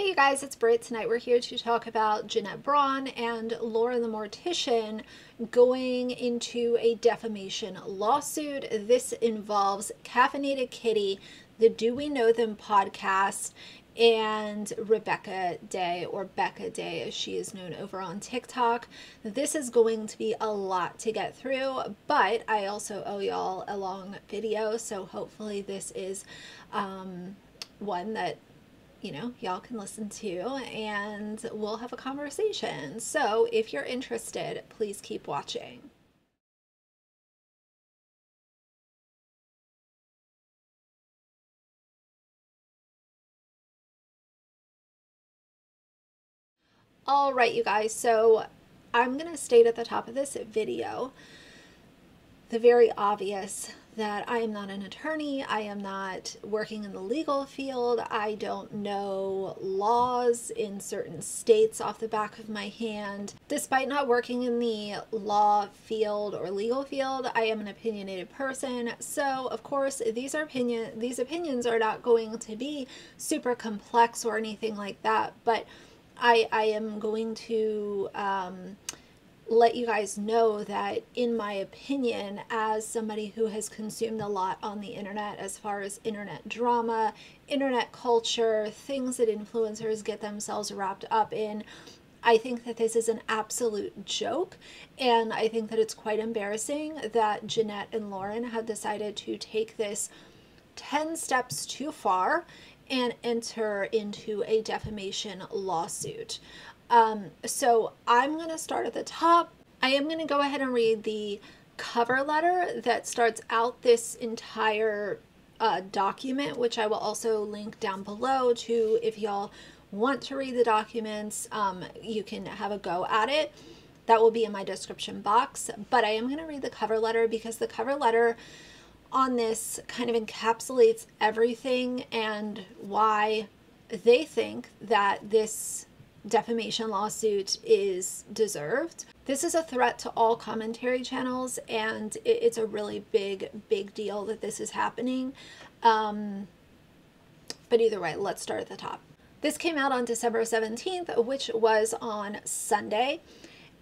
Hey you guys, it's Britt. Tonight we're here to talk about Jeanette Braun and Lauren the Mortician going into a defamation lawsuit. This involves Caffeinated Kitty, the Do We Know Them podcast, and Rebecca Day, or Becca Day as she is known over on TikTok. This is going to be a lot to get through, but I also owe y'all a long video, so hopefully this is one that y'all can listen to and we'll have a conversation. So if you're interested, please keep watching. All right, you guys, so I'm gonna state at the top of this video the very obvious that I am not an attorney, I am not working in the legal field, I don't know laws in certain states off the back of my hand. Despite not working in the law field or legal field, I am an opinionated person, so of course these opinions are not going to be super complex or anything like that, but I am going to let you guys know that in my opinion, as somebody who has consumed a lot on the internet as far as internet drama, internet culture, things that influencers get themselves wrapped up in, I think that this is an absolute joke, and I think that it's quite embarrassing that Jeanette and Lauren have decided to take this 10 steps too far and enter into a defamation lawsuit. So I'm going to start at the top. I am going to go ahead and read the cover letter that starts out this entire document, which I will also link down below to if y'all want to read the documents. You can have a go at it. That will be in my description box, but I am going to read the cover letter because the cover letter on this kind of encapsulates everything and why they think that this defamation lawsuit is deserved. This is a threat to all commentary channels, and it's a really big deal that this is happening. But either way, let's start at the top. This came out on December 17th, which was on Sunday,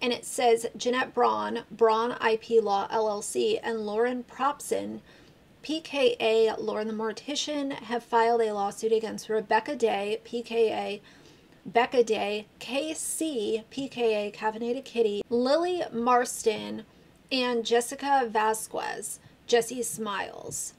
and it says Jeanette Braun, Braun IP Law LLC, and Lauren Propson, PKA Lauren the Mortician, have filed a lawsuit against Rebecca Day, PKA Becca Day, KC, PKA Caffeinated Kitty, Lily Marston, and Jessica Vasquez, Jessie Smiles.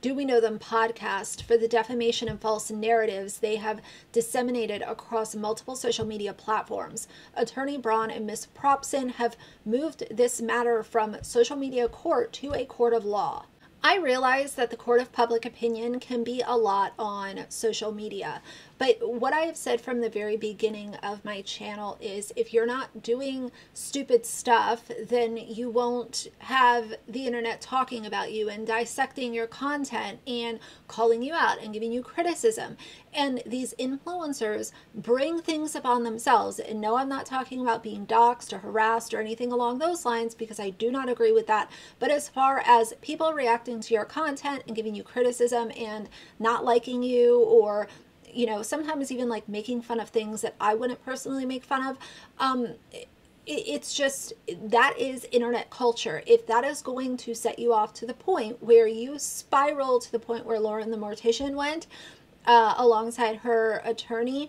Do We Know Them podcast for the defamation and false narratives they have disseminated across multiple social media platforms. Attorney Braun and Ms. Propson have moved this matter from social media court to a court of law. I realize that the court of public opinion can be a lot on social media, but what I have said from the very beginning of my channel is if you're not doing stupid stuff, then you won't have the internet talking about you and dissecting your content and calling you out and giving you criticism. And these influencers bring things upon themselves. And no, I'm not talking about being doxxed or harassed or anything along those lines because I do not agree with that. But as far as people reacting to your content and giving you criticism and not liking you, or, you know, sometimes even like making fun of things that I wouldn't personally make fun of, it's just, that is internet culture. If that is going to set you off to the point where you spiral to the point where Lauren the Mortician went, alongside her attorney,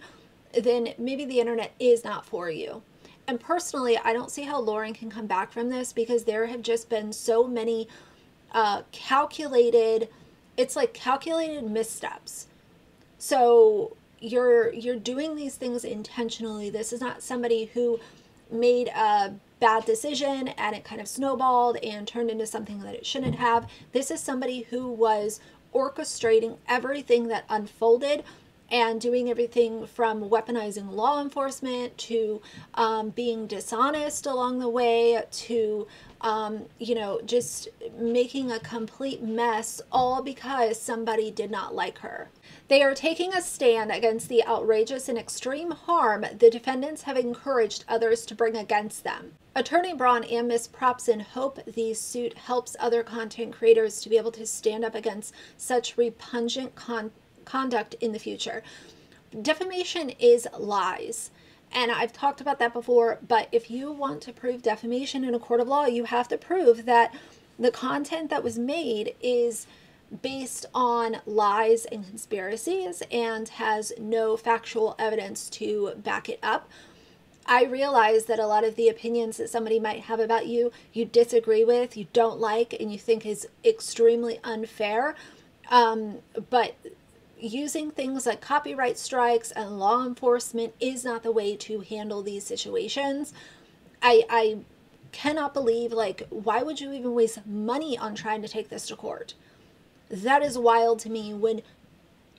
then maybe the internet is not for you. And personally, I don't see how Lauren can come back from this because there have just been so many calculated missteps. So you're doing these things intentionally. This is not somebody who made a bad decision and it kind of snowballed and turned into something that it shouldn't have. This is somebody who was orchestrating everything that unfolded and doing everything from weaponizing law enforcement to being dishonest along the way to, just making a complete mess, all because somebody did not like her. They are taking a stand against the outrageous and extreme harm the defendants have encouraged others to bring against them. Attorney Braun and Ms. Propson hope the suit helps other content creators to be able to stand up against such repugnant conduct in the future. Defamation is lies. And I've talked about that before, but if you want to prove defamation in a court of law, you have to prove that the content that was made is based on lies and conspiracies and has no factual evidence to back it up. I realize that a lot of the opinions that somebody might have about you, you disagree with, you don't like, and you think is extremely unfair. But using things like copyright strikes and law enforcement is not the way to handle these situations. I cannot believe, like, why would you even waste money on trying to take this to court? That is wild to me when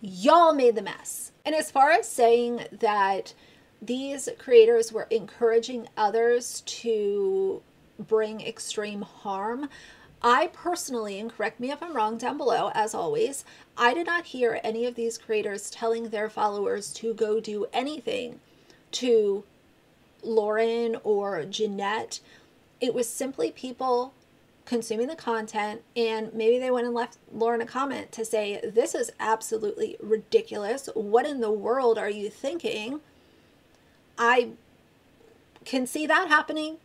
y'all made the mess. And as far as saying that these creators were encouraging others to bring extreme harm, I personally, and correct me if I'm wrong down below, as always, I did not hear any of these creators telling their followers to go do anything to Lauren or Jeanette. It was simply people consuming the content, and maybe they went and left Lauren a comment to say, this is absolutely ridiculous. What in the world are you thinking? I can see that happening,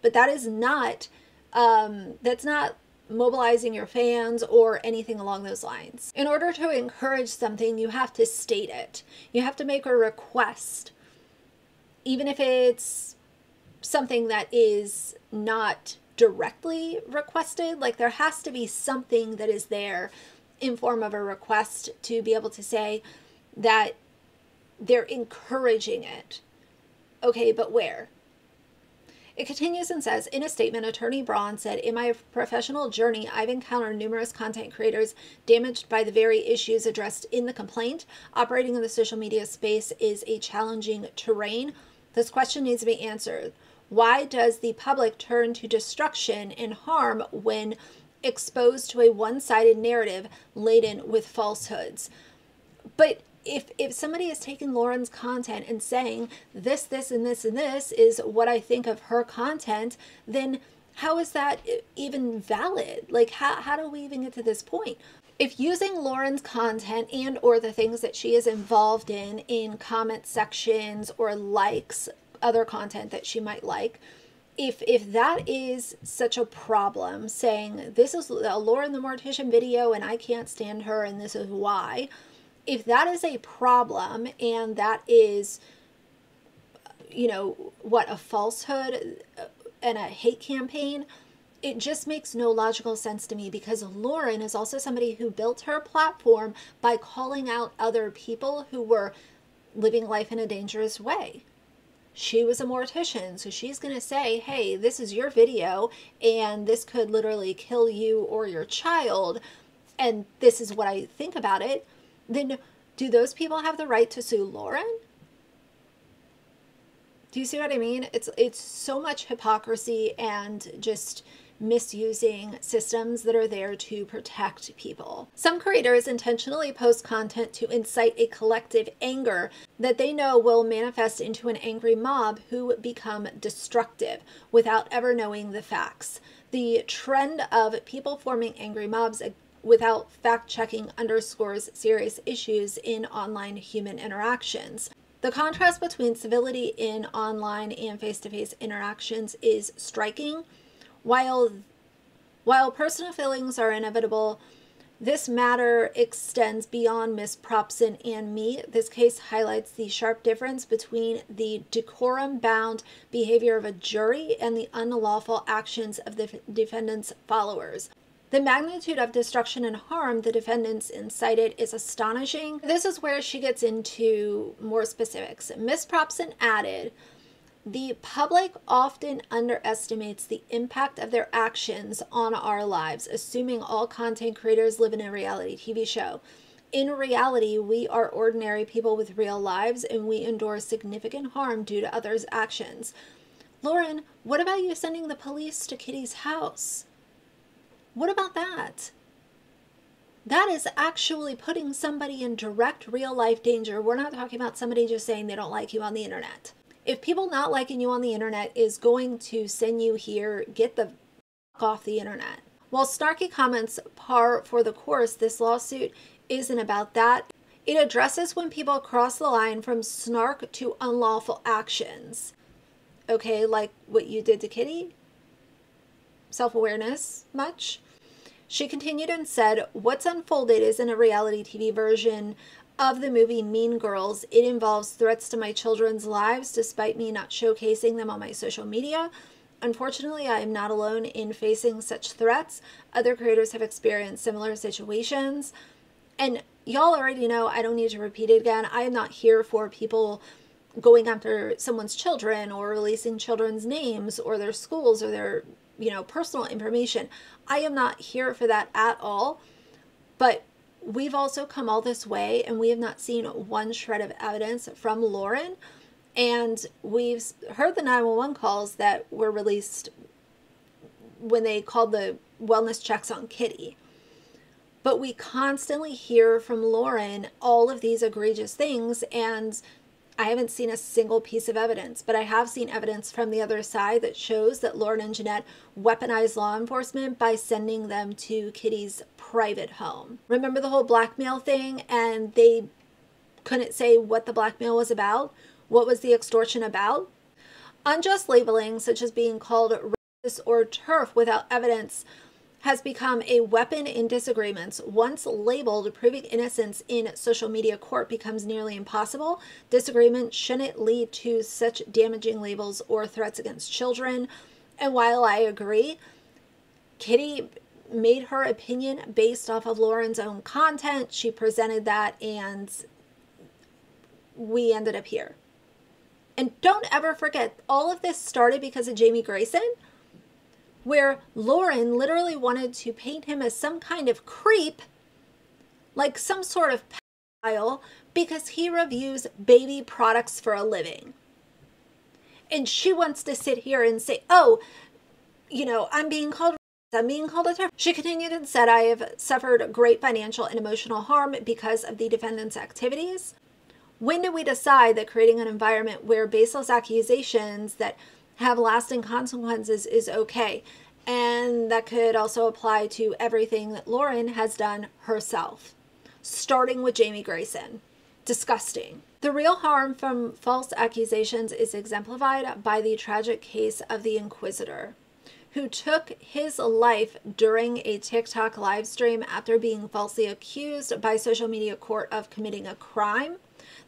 but that is not, that's not mobilizing your fans or anything along those lines. In order to encourage something, you have to state it. You have to make a request, even if it's something that is not directly requested. Like, there has to be something that is there in form of a request to be able to say that they're encouraging it. Okay, but where? It continues and says, in a statement, Attorney Braun said, in my professional journey, I've encountered numerous content creators damaged by the very issues addressed in the complaint. Operating in the social media space is a challenging terrain. This question needs to be answered. Why does the public turn to destruction and harm when exposed to a one-sided narrative laden with falsehoods? But if somebody is taking Lauren's content and saying this, this, and this, and this is what I think of her content, then how is that even valid? Like, how do we even get to this point? If using Lauren's content and or the things that she is involved in comment sections or likes, other content that she might like, if that is such a problem, saying this is a Lauren the Mortician video and I can't stand her and this is why, if that is a problem and that is, you know, what, a falsehood and a hate campaign, it just makes no logical sense to me, because Lauren is also somebody who built her platform by calling out other people who were living life in a dangerous way. She was a mortician, so she's going to say, hey, this is your video and this could literally kill you or your child, and this is what I think about it. Then do those people have the right to sue Lauren? Do you see what I mean? It's so much hypocrisy and just misusing systems that are there to protect people. Some creators intentionally post content to incite a collective anger that they know will manifest into an angry mob who become destructive without ever knowing the facts. The trend of people forming angry mobs without fact-checking underscores serious issues in online human interactions. The contrast between civility in online and face-to-face interactions is striking. While personal feelings are inevitable, this matter extends beyond Ms. Propson and me. This case highlights the sharp difference between the decorum-bound behavior of a jury and the unlawful actions of the defendant's followers. The magnitude of destruction and harm the defendants incited is astonishing. This is where she gets into more specifics. Ms. Propson added, the public often underestimates the impact of their actions on our lives, assuming all content creators live in a reality TV show. In reality, we are ordinary people with real lives, and we endure significant harm due to others' actions. Lauren, what about you sending the police to Kitty's house? What about that? That is actually putting somebody in direct real life danger. We're not talking about somebody just saying they don't like you on the internet. If people not liking you on the internet is going to send you here, get the fuck off the internet. While snarky comments par for the course, this lawsuit isn't about that. It addresses when people cross the line from snark to unlawful actions. Okay, like what you did to Kitty? Self-awareness much? She continued and said, what's unfolded is in a reality TV version of the movie Mean Girls. It involves threats to my children's lives despite me not showcasing them on my social media. Unfortunately, I am not alone in facing such threats. Other creators have experienced similar situations. And y'all already know, I don't need to repeat it again. I am not here for people going after someone's children or releasing children's names or their schools or their, you know, personal information. I am not here for that at all. But we've also come all this way and we have not seen one shred of evidence from Lauren. And we've heard the 911 calls that were released when they called the wellness checks on Kitty. But we constantly hear from Lauren all of these egregious things, and I haven't seen a single piece of evidence, but I have seen evidence from the other side that shows that Lauren and Jeanette weaponized law enforcement by sending them to Kitty's private home. Remember the whole blackmail thing, and they couldn't say what the blackmail was about? What was the extortion about? Unjust labeling, such as being called racist or TERF without evidence, has become a weapon in disagreements. Once labeled, proving innocence in social media court becomes nearly impossible. Disagreement shouldn't lead to such damaging labels or threats against children. And while I agree, Kitty made her opinion based off of Lauren's own content. She presented that, and we ended up here. And don't ever forget, all of this started because of Jamie Grayson, where Lauren literally wanted to paint him as some kind of creep, like some sort of pedophile, because he reviews baby products for a living. And she wants to sit here and say, oh, you know, I'm being called a terrorist. She continued and said, I have suffered great financial and emotional harm because of the defendant's activities. When do we decide that creating an environment where baseless accusations that have lasting consequences is okay? And that could also apply to everything that Lauren has done herself, starting with Jamie Grayson. Disgusting. The real harm from false accusations is exemplified by the tragic case of the Inquisitor, who took his life during a TikTok live stream after being falsely accused by social media court of committing a crime.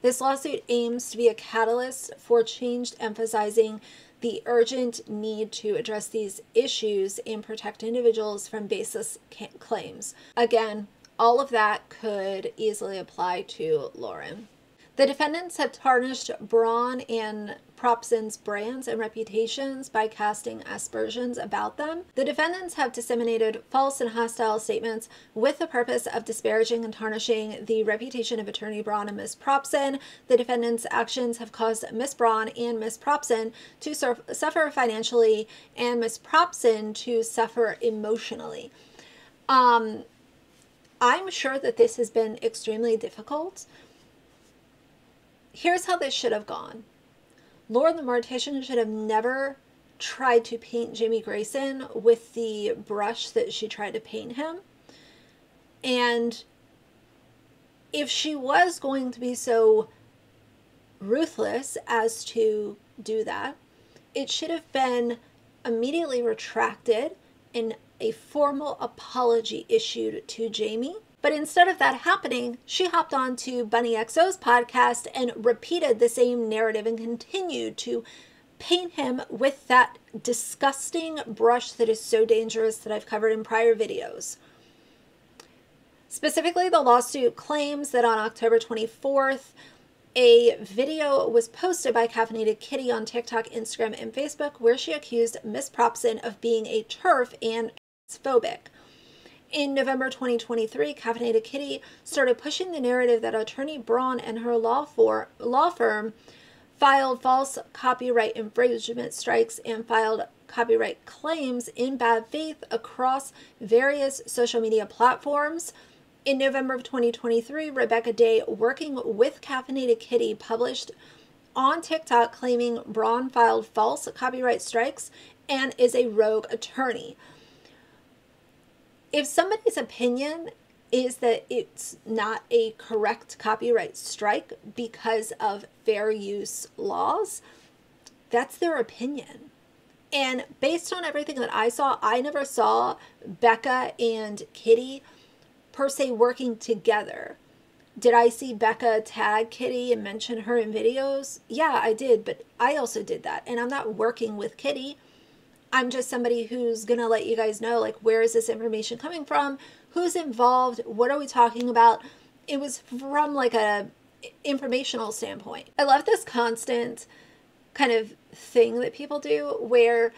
This lawsuit aims to be a catalyst for change, emphasizing the urgent need to address these issues and protect individuals from baseless claims. Again, all of that could easily apply to Lauren. The defendants have tarnished Braun and Propson's brands and reputations by casting aspersions about them. The defendants have disseminated false and hostile statements with the purpose of disparaging and tarnishing the reputation of Attorney Braun and Ms. Propson. The defendants' actions have caused Ms. Braun and Ms. Propson to suffer financially and Ms. Propson to suffer emotionally. I'm sure that this has been extremely difficult. Here's how this should have gone. Lauren the mortician should have never tried to paint Jamie Grayson with the brush that she tried to paint him. And if she was going to be so ruthless as to do that, it should have been immediately retracted and a formal apology issued to Jamie. But instead of that happening, she hopped on to Bunny XO's podcast and repeated the same narrative and continued to paint him with that disgusting brush that is so dangerous that I've covered in prior videos. Specifically, the lawsuit claims that on October 24th, a video was posted by Caffeinated Kitty on TikTok, Instagram, and Facebook where she accused Ms. Propson of being a TERF and transphobic. In November 2023, Caffeinated Kitty started pushing the narrative that Attorney Braun and her law firm filed false copyright infringement strikes and filed copyright claims in bad faith across various social media platforms. In November of 2023, Rebecca Day, working with Caffeinated Kitty, published on TikTok claiming Braun filed false copyright strikes and is a rogue attorney. If somebody's opinion is that it's not a correct copyright strike because of fair use laws. That's their opinion. And based on everything that I saw, I never saw Becca and Kitty per se working together. Did I see Becca tag Kitty and mention her in videos? Yeah, I did, but I also did that. And I'm not working with Kitty. I'm just somebody who's going to let you guys know, like, where is this information coming from? Who's involved? What are we talking about? It was from like a informational standpoint. I love this constant kind of thing that people do where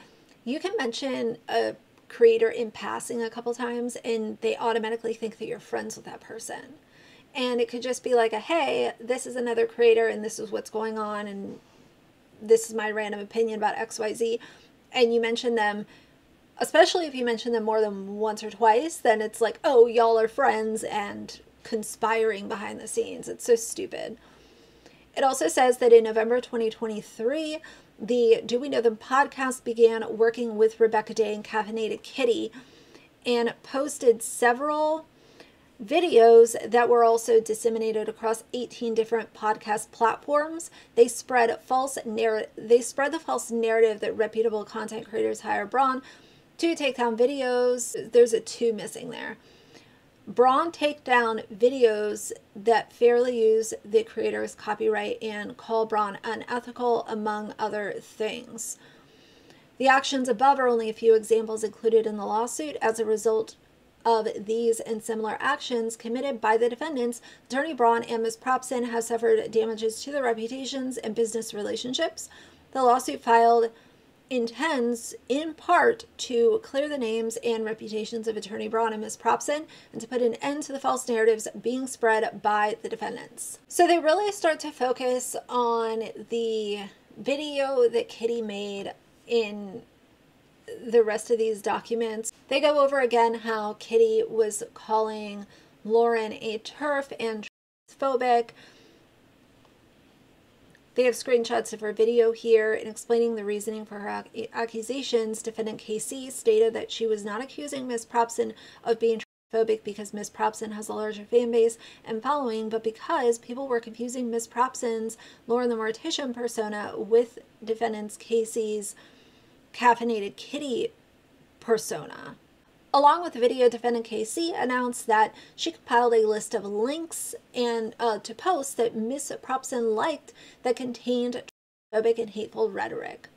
you can mention a creator in passing a couple times and they automatically think that you're friends with that person. And it could just be like, hey, this is another creator and this is what's going on and this is my random opinion about XYZ. And you mention them, especially if you mention them more than once or twice, then it's like, oh, y'all are friends and conspiring behind the scenes. It's so stupid. It also says that in November 2023, the Do We Know Them podcast began working with Rebecca Day and Caffeinated Kitty and posted several videos that were also disseminated across 18 different podcast platforms. They spread the false narrative that reputable content creators hire Braun to take down videos. There's a two missing there. Braun take down videos that fairly use the creator's copyright and call Braun unethical, among other things. The actions above are only a few examples included in the lawsuit. As a result of these and similar actions committed by the defendants, Attorney Braun and Ms. Propson have suffered damages to their reputations and business relationships. The lawsuit filed intends, in part, to clear the names and reputations of Attorney Braun and Ms. Propson and to put an end to the false narratives being spread by the defendants. So they really start to focus on the video that Kitty made in the rest of these documents. They go over again how Kitty was calling Lauren a TERF and transphobic. They have screenshots of her video here, and explaining the reasoning for her accusations, defendant KC stated that she was not accusing Ms. Propson of being transphobic because Ms. Propson has a larger fan base and following, but because people were confusing Ms. Propson's Lauren the Mortician persona with defendants KC's Caffeinated Kitty persona. Along with the video, defendant KC announced that she compiled a list of links and to posts that Ms. Propson liked that contained transphobic and hateful rhetoric.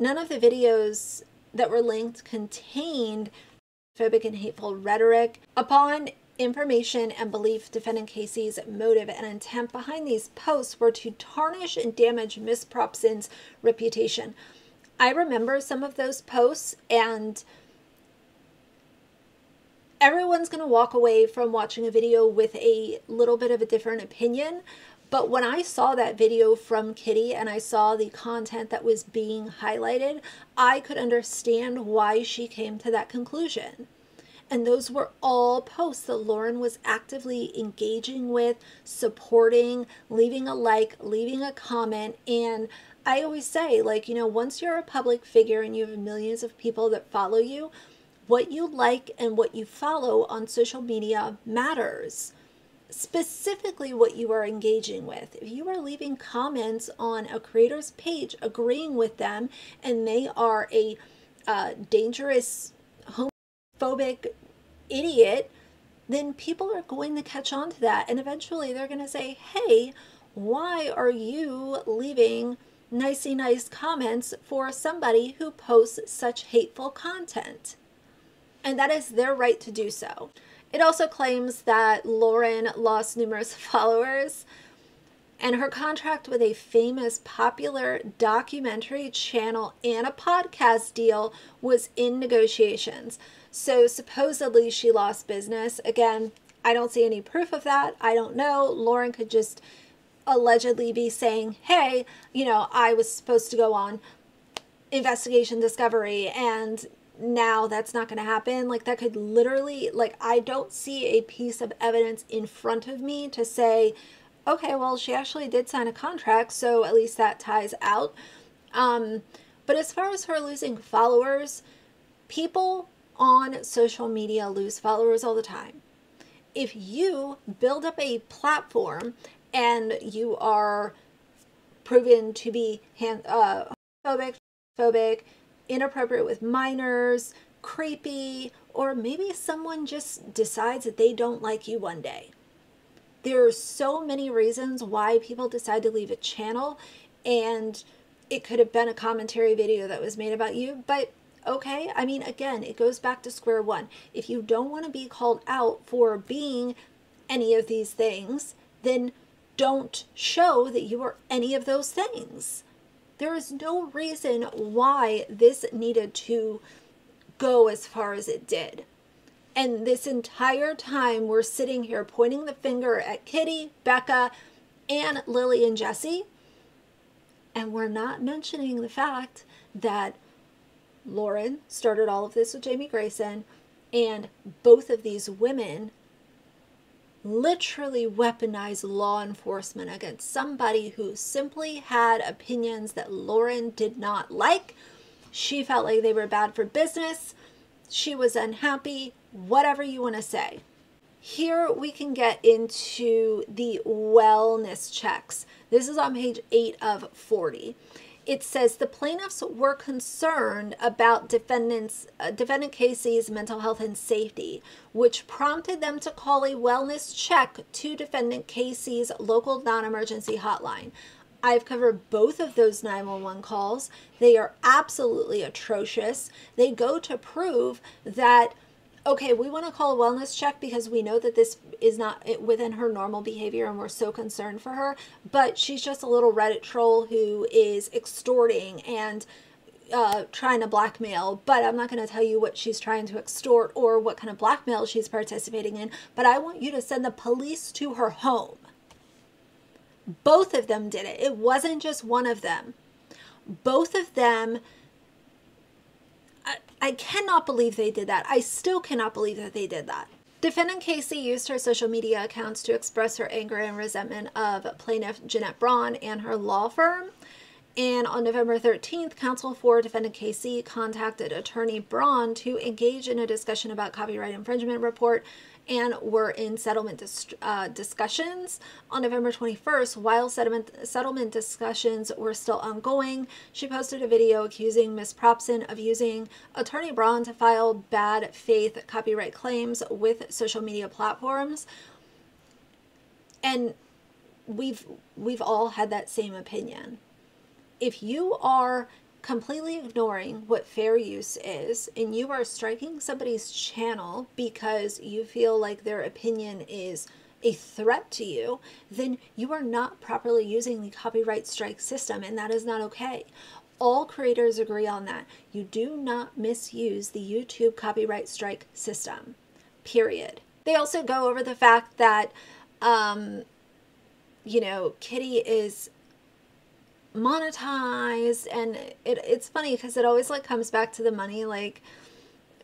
None of the videos that were linked contained transphobic and hateful rhetoric. Upon information and belief, defendant KC's motive and intent behind these posts were to tarnish and damage Ms. Propson's reputation. I remember some of those posts, and everyone's going to walk away from watching a video with a little bit of a different opinion. But when I saw that video from Kitty and I saw the content that was being highlighted, I could understand why she came to that conclusion. And those were all posts that Lauren was actively engaging with, supporting, leaving a like, leaving a comment, and I always say, like, you know, once you're a public figure and you have millions of people that follow you, what you like and what you follow on social media matters. Specifically what you are engaging with. If you are leaving comments on a creator's page agreeing with them and they are a dangerous homophobic idiot, then people are going to catch on to that. And eventually they're going to say, hey, why are you leaving nicey nice comments for somebody who posts such hateful content? And that is their right to do so. It also claims that Lauren lost numerous followers, and her contract with a famous popular documentary channel and a podcast deal was in negotiations. So supposedly she lost business. Again, I don't see any proof of that. I don't know. Lauren could just allegedly be saying, hey, you know, I was supposed to go on Investigation Discovery and now that's not going to happen. Like, that could literally, like, I don't see a piece of evidence in front of me to say, okay, well, she actually did sign a contract, so at least that ties out. But as far as her losing followers, people on social media lose followers all the time. if you build up a platform and you are proven to be homophobic, inappropriate with minors, creepy, or maybe someone just decides that they don't like you one day. There are so many reasons why people decide to leave a channel, and it could have been a commentary video that was made about you, but okay, I mean, again, it goes back to square one. If you don't want to be called out for being any of these things, then don't show that you are any of those things. There is no reason why this needed to go as far as it did. And this entire time we're sitting here pointing the finger at Kitty, Becca, and Lily and Jessie, and we're not mentioning the fact that Lauren started all of this with Jamie Grayson, and both of these women literally weaponized law enforcement against somebody who simply had opinions that Lauren did not like. She felt like they were bad for business. She was unhappy, whatever you want to say. Here we can get into the wellness checks. This is on page 8 of 40. It says the plaintiffs were concerned about defendant Casey's mental health and safety, which prompted them to call a wellness check to defendant Casey's local non-emergency hotline. I've covered both of those 911 calls. They are absolutely atrocious. They go to prove that, okay, we want to call a wellness check because we know that this is not within her normal behavior and we're so concerned for her, but she's just a little Reddit troll who is extorting and trying to blackmail, but I'm not going to tell you what she's trying to extort or what kind of blackmail she's participating in, but I want you to send the police to her home. Both of them did it. It wasn't just one of them. Both of them. I cannot believe they did that. I still cannot believe that they did that. Defendant Casey used her social media accounts to express her anger and resentment of plaintiff Jeanette Braun and her law firm. And on November 13th, counsel for defendant Casey contacted attorney Braun to engage in a discussion about copyright infringement report and were in settlement discussions. On November 21st, while settlement discussions were still ongoing, she posted a video accusing Ms. Propson of using attorney Braun to file bad faith copyright claims with social media platforms. And we've all had that same opinion. If you are completely ignoring what fair use is and you are striking somebody's channel because you feel like their opinion is a threat to you, then you are not properly using the copyright strike system, and that is not okay. All creators agree on that. You do not misuse the YouTube copyright strike system, period. They also go over the fact that, you know, Kitty is monetized, and it's funny because it always like comes back to the money, like,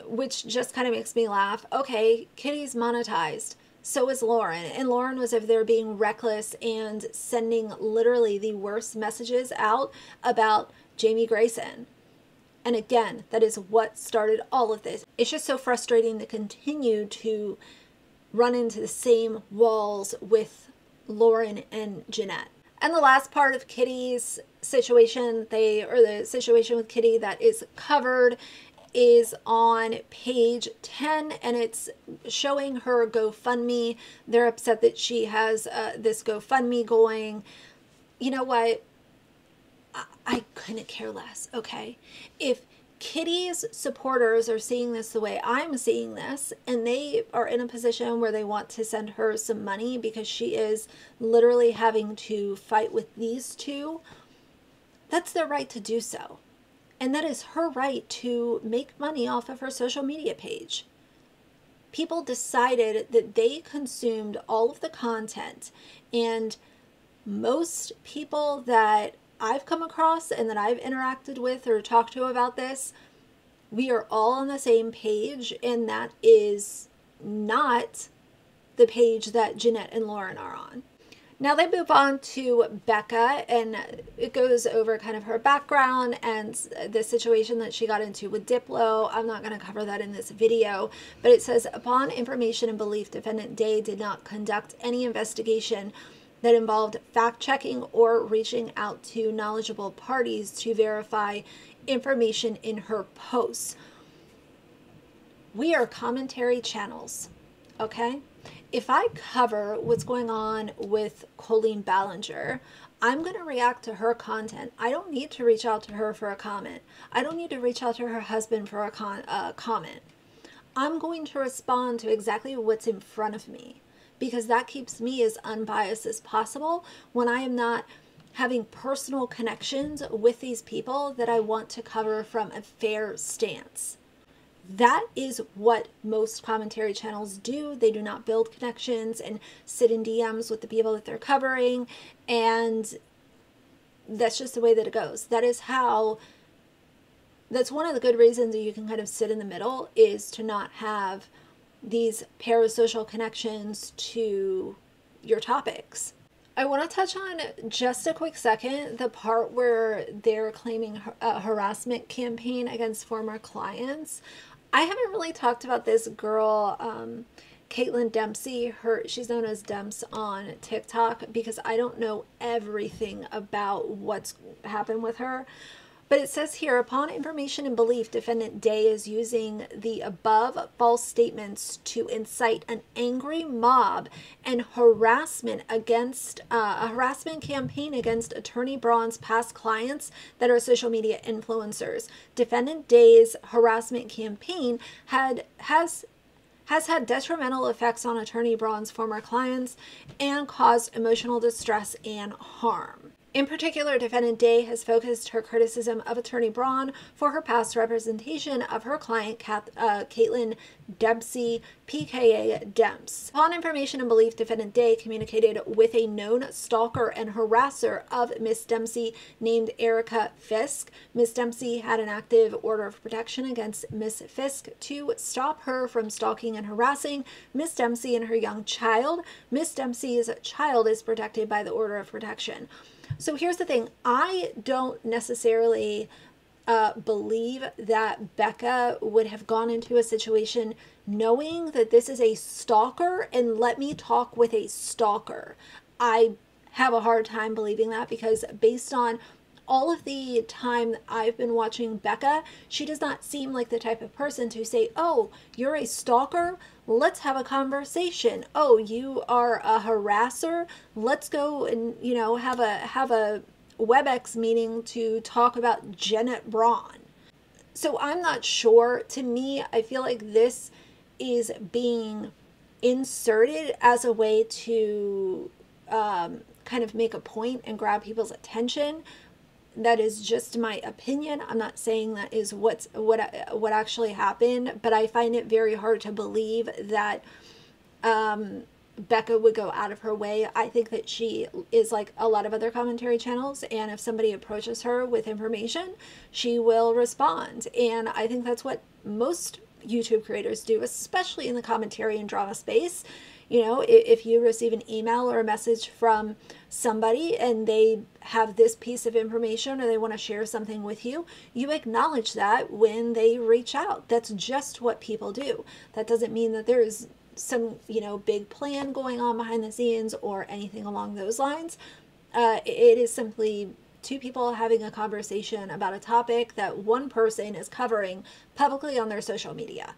which just kind of makes me laugh. Okay, Kitty's monetized, so is Lauren, and Lauren was over there being reckless and sending literally the worst messages out about Jamie Grayson. And again, that is what started all of this. It's just so frustrating to continue to run into the same walls with Lauren and Jeanette. And the last part of Kitty's situation, the situation with Kitty that is covered, is on page 10, and it's showing her GoFundMe. They're upset that she has this GoFundMe going. You know what? I couldn't care less, okay? If Kitty's supporters are seeing this the way I'm seeing this, and they are in a position where they want to send her some money because she is literally having to fight with these two, that's their right to do so. And that is her right to make money off of her social media page. People decided that they consumed all of the content, and most people that I've come across and that I've interacted with or talked to about this, we are all on the same page, and that is not the page that Jeanette and Lauren are on. Now they move on to Becca, and it goes over kind of her background and the situation that she got into with Diplo. I'm not going to cover that in this video, but it says, upon information and belief, Defendant Day did not conduct any investigation that involved fact-checking or reaching out to knowledgeable parties to verify information in her posts. We are commentary channels, okay? If I cover what's going on with Colleen Ballinger, I'm going to react to her content. I don't need to reach out to her for a comment. I don't need to reach out to her husband for a comment. I'm going to respond to exactly what's in front of me, because that keeps me as unbiased as possible when I am not having personal connections with these people that I want to cover from a fair stance. That is what most commentary channels do. They do not build connections and sit in DMs with the people that they're covering, and that's just the way that it goes. That is how, that's one of the good reasons that you can kind of sit in the middle, is to not have these parasocial connections to your topics. I want to touch on just a quick second the part where they're claiming a harassment campaign against former clients. I haven't really talked about this girl, Caitlin Dempsey. She's known as Demps on TikTok, because I don't know everything about what's happened with her. But it says here, upon information and belief, Defendant Day is using the above false statements to incite an angry mob and harassment against a harassment campaign against Attorney Braun's past clients that are social media influencers. Defendant Day's harassment campaign has had detrimental effects on Attorney Braun's former clients and caused emotional distress and harm. In particular, Defendant Day has focused her criticism of Attorney Braun for her past representation of her client, Caitlin Dempsey, PKA Demps. Upon information and belief, Defendant Day communicated with a known stalker and harasser of Miss Dempsey named Erica Fisk. Miss Dempsey had an active order of protection against Miss Fisk to stop her from stalking and harassing Miss Dempsey and her young child. Miss Dempsey's child is protected by the order of protection. So here's the thing. I don't necessarily believe that Becca would have gone into a situation knowing that this is a stalker and let me talk with a stalker. I have a hard time believing that, because based on all of the time that I've been watching Becca, she does not seem like the type of person to say, oh, you're a stalker, let's have a conversation. Oh, you are a harasser, let's go and, you know, have a WebEx meeting to talk about Jeanette Braun. So I'm not sure. To me, I feel like this is being inserted as a way to kind of make a point and grab people's attention. That is just my opinion. I'm not saying that is what actually happened, but I find it very hard to believe that Becca would go out of her way. I think that she is like a lot of other commentary channels, and if somebody approaches her with information, she will respond. And I think that's what most YouTube creators do, especially in the commentary and drama space. You know, if you receive an email or a message from somebody and they have this piece of information or they want to share something with you, you acknowledge that when they reach out. That's just what people do. That doesn't mean that there is some, you know, big plan going on behind the scenes or anything along those lines. It is simply two people having a conversation about a topic that one person is covering publicly on their social media.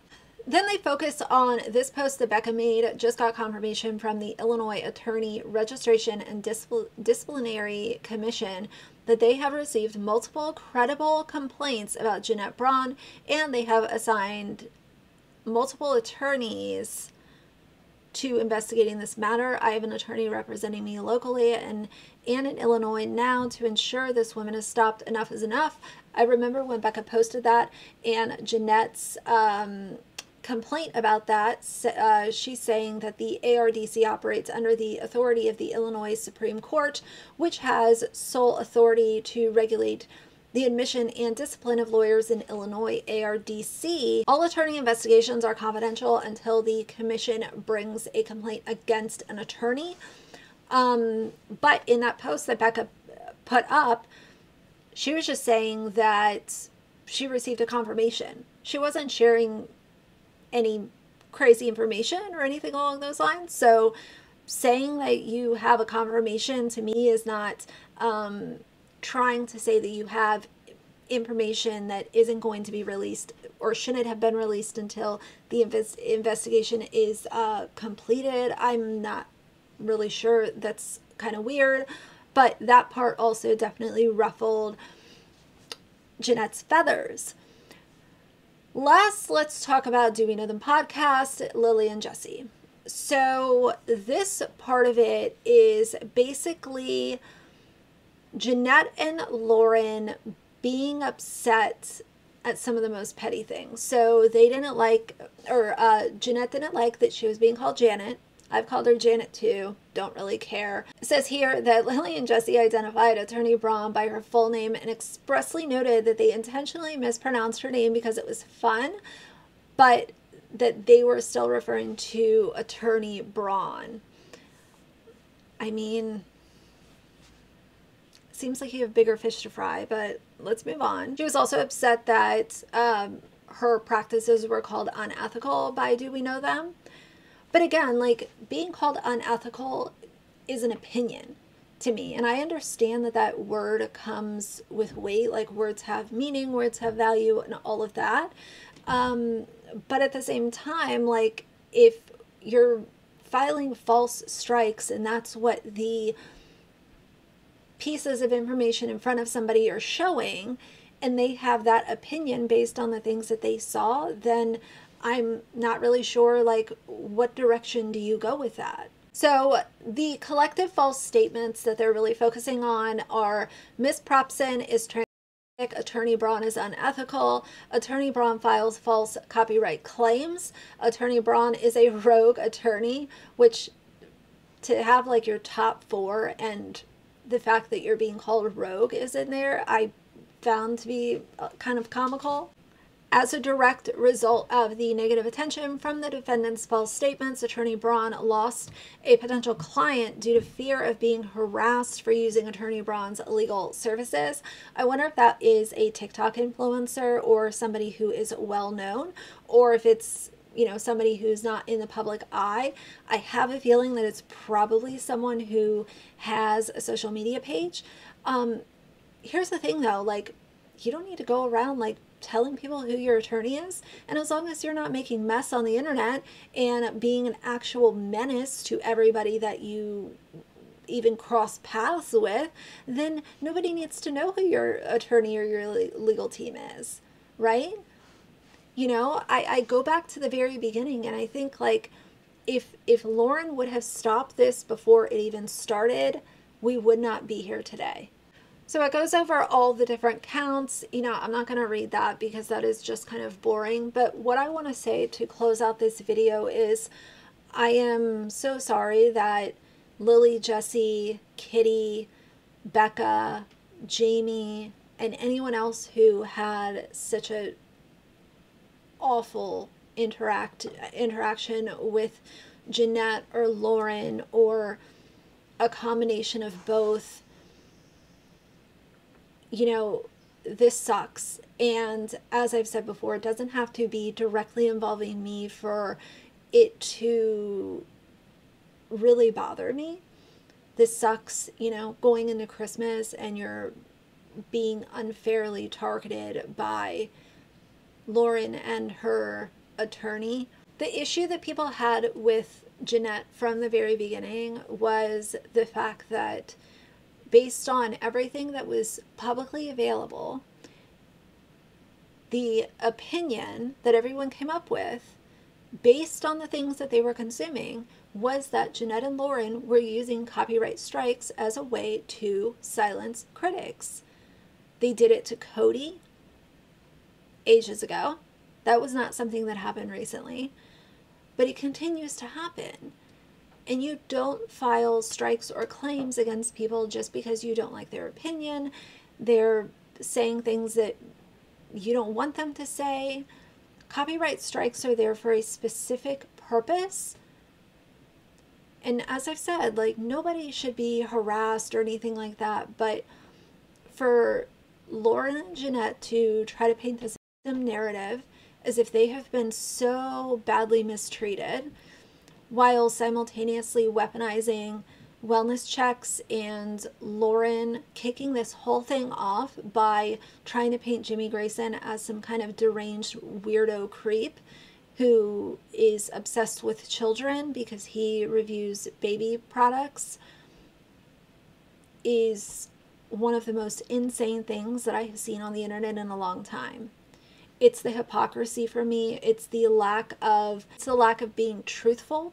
Then they focus on this post that Becca made, just got confirmation from the Illinois Attorney Registration and Disciplinary Commission that they have received multiple credible complaints about Jeanette Braun, and they have assigned multiple attorneys to investigating this matter. I have an attorney representing me locally and in Illinois now to ensure this woman is stopped. Enough is enough. I remember when Becca posted that, and Jeanette's complaint about that, she's saying that the ARDC operates under the authority of the Illinois Supreme Court, which has sole authority to regulate the admission and discipline of lawyers in Illinois. ARDC. All attorney investigations are confidential until the commission brings a complaint against an attorney. But in that post that Becca put up, she was just saying that she received a confirmation. She wasn't sharing any crazy information or anything along those lines. So saying that you have a confirmation to me is not trying to say that you have information that isn't going to be released or shouldn't have been released until the investigation is completed. I'm not really sure. That's kind of weird. But that part also definitely ruffled Jeanette's feathers. Last, let's talk about Do We Know Them Podcast, Lily and Jessie. So this part of it is basically Jeanette and Lauren being upset at some of the most petty things. So they didn't like, or Jeanette didn't like that she was being called Janet. I've called her Janet too, don't really care. It says here that Lily and Jessie identified Attorney Braun by her full name and expressly noted that they intentionally mispronounced her name because it was fun, but that they were still referring to Attorney Braun. I mean, seems like you have bigger fish to fry, but let's move on. She was also upset that her practices were called unethical by Do We Know Them? But again, like, being called unethical is an opinion to me. And I understand that that word comes with weight, like words have meaning, words have value and all of that. But at the same time, like, if you're filing false strikes and that's what the pieces of information in front of somebody are showing, and they have that opinion based on the things that they saw, then I'm not really sure, like, what direction do you go with that? So the collective false statements that they're really focusing on are Miss Propson is transphobic, Attorney Braun is unethical, Attorney Braun files false copyright claims, Attorney Braun is a rogue attorney, which to have like your top four and the fact that you're being called rogue is in there, I found to be kind of comical. As a direct result of the negative attention from the defendant's false statements, Attorney Braun lost a potential client due to fear of being harassed for using Attorney Braun's legal services. I wonder if that is a TikTok influencer or somebody who is well known, or if it's, you know, somebody who's not in the public eye. I have a feeling that it's probably someone who has a social media page. Here's the thing though, like, you don't need to go around like telling people who your attorney is, and as long as you're not making mess on the internet and being an actual menace to everybody that you even cross paths with, then nobody needs to know who your attorney or your legal team is, right? You know, I go back to the very beginning, and I think, like, if Lauren would have stopped this before it even started, we would not be here today. So it goes over all the different counts. You know, I'm not going to read that because that is just kind of boring. But what I want to say to close out this video is I am so sorry that Lily, Jessie, Kitty, Becca, Jamie, and anyone else who had such an awful interaction with Jeanette or Lauren or a combination of both. You know, this sucks. And as I've said before, it doesn't have to be directly involving me for it to really bother me. This sucks, you know, going into Christmas and you're being unfairly targeted by Lauren and her attorney. The issue that people had with Jeanette from the very beginning was the fact that based on everything that was publicly available, the opinion that everyone came up with, based on the things that they were consuming, was that Jeanette and Lauren were using copyright strikes as a way to silence critics. They did it to Cody ages ago. That was not something that happened recently, but it continues to happen. And you don't file strikes or claims against people just because you don't like their opinion. They're saying things that you don't want them to say. Copyright strikes are there for a specific purpose. And as I've said, like, nobody should be harassed or anything like that, but for Lauren and Jeanette to try to paint this narrative as if they have been so badly mistreated while simultaneously weaponizing wellness checks and Lauren kicking this whole thing off by trying to paint Jamie Grayson as some kind of deranged weirdo creep who is obsessed with children because he reviews baby products is one of the most insane things that I have seen on the internet in a long time. It's the hypocrisy for me. It's the lack of being truthful,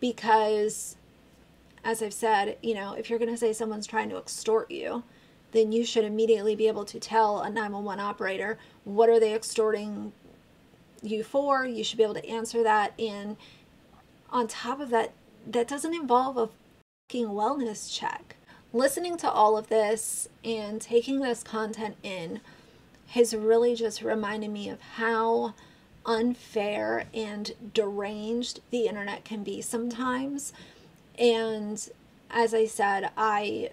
because as I've said, you know, if you're going to say someone's trying to extort you, then you should immediately be able to tell a 911 operator, what are they extorting you for? You should be able to answer that. And on top of that, that doesn't involve a fucking wellness check. Listening to all of this and taking this content in has really just reminded me of how unfair and deranged the internet can be sometimes. And as I said, I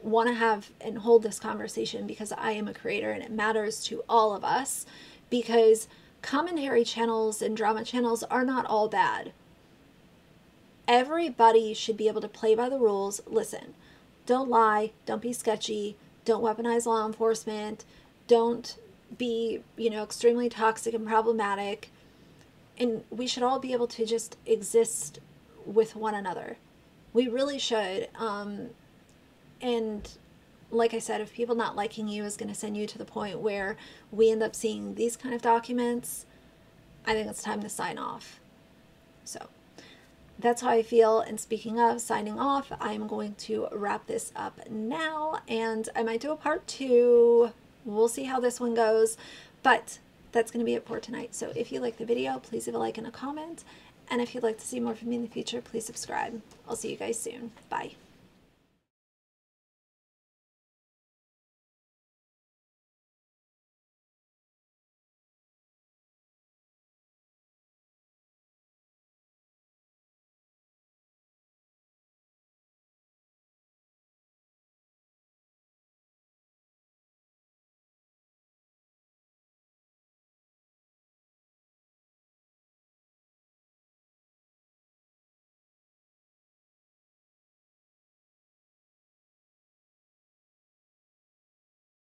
want to have and hold this conversation because I am a creator and it matters to all of us, because commentary channels and drama channels are not all bad. Everybody should be able to play by the rules. Listen, don't lie, don't be sketchy, don't weaponize law enforcement, don't be, you know, extremely toxic and problematic. And we should all be able to just exist with one another. We really should. And like I said, if people not liking you is going to send you to the point where we end up seeing these kind of documents, I think it's time to sign off. So that's how I feel. And speaking of signing off, I'm going to wrap this up now, and I might do a part 2. We'll see how this one goes, but that's going to be it for tonight. So if you like the video, please leave a like and a comment. And if you'd like to see more from me in the future, please subscribe. I'll see you guys soon. Bye.